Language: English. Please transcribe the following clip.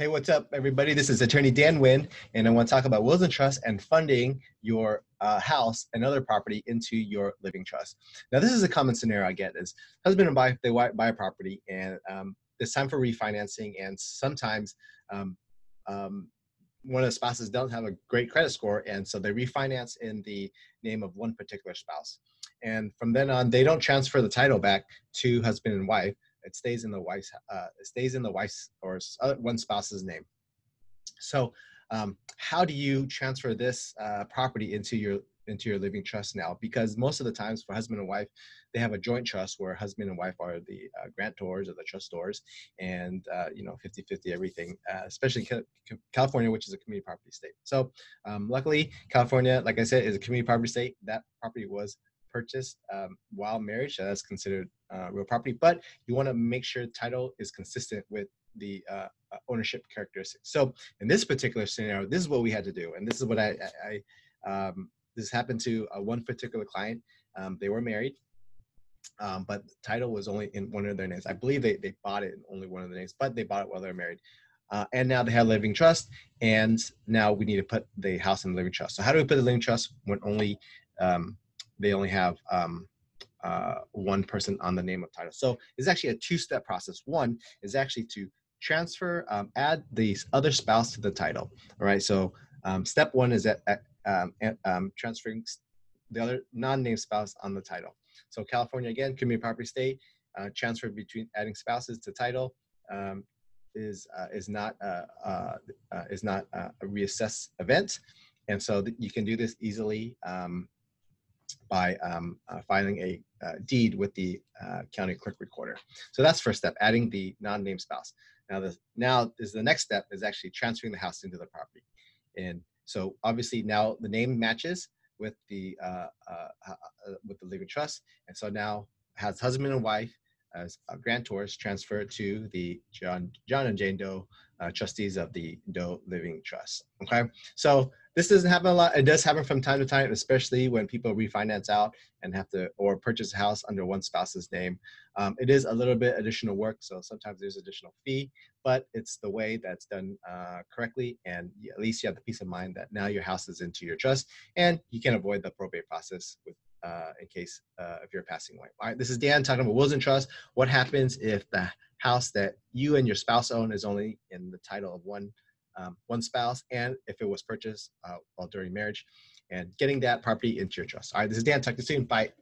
Hey, what's up, everybody? This is attorney Dan Wynn, and I want to talk about wills and trusts and funding your house and other property into your living trust. Now, this is a common scenario I get is husband and wife, they buy a property, and it's time for refinancing, and sometimes one of the spouses doesn't have a great credit score, and so they refinance in the name of one particular spouse. And from then on, they don't transfer the title back to husband and wife. It stays in the wife's, or one spouse's name. So, how do you transfer this property into your living trust now? Because most of the times for husband and wife, they have a joint trust where husband and wife are the grantors or the trustors, and 50-50 everything, especially California, which is a community property state. So, luckily, California, like I said, is a community property state. That property was purchased while married, so that's considered real property, but you want to make sure title is consistent with the ownership characteristics. So in this particular scenario, this is what we had to do, and this is what this happened to one particular client. They were married, but title was only in one of their names. I believe they bought it in only one of the names, but they bought it while they were married. And now they have living trust, and now we need to put the house in the living trust. So how do we put the living trust when only they only have one person on the name of title? So it's actually a two-step process. One is actually to transfer, add the other spouse to the title. All right. So step one is transferring the other non-named spouse on the title. So California, again, community property state, transfer between adding spouses to title is not a reassess event, and so you can do this easily. By filing a deed with the county clerk recorder. So that's first step, adding the non-named spouse. Now is the next step is actually transferring the house into the property. And so obviously now the name matches with the living trust. And so now has husband and wife as grantors transferred to the John and Jane Doe trustees of the Doe Living Trust. Okay, so this doesn't happen a lot. It does happen from time to time, especially when people refinance out and have to or purchase a house under one spouse's name. It is a little bit additional work, so sometimes there's additional fee, but it's the way that's done correctly, and at least you have the peace of mind that now your house is into your trust, and you can avoid the probate process with in case if you're passing away. All right, this is Dan talking about wills and trusts. What happens if the house that you and your spouse own is only in the title of one spouse, and if it was purchased while during marriage, and getting that property into your trust. All right, this is Dan. Talk to you soon. Bye.